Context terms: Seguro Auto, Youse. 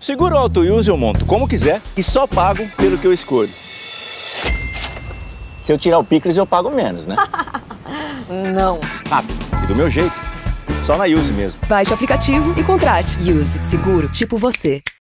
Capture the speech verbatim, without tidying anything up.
Seguro Auto Youse eu monto como quiser e só pago pelo que eu escolho. Se eu tirar o picles, eu pago menos, né? Não. Ah, e do meu jeito. Só na Youse mesmo. Baixe o aplicativo e contrate Youse Seguro, tipo você.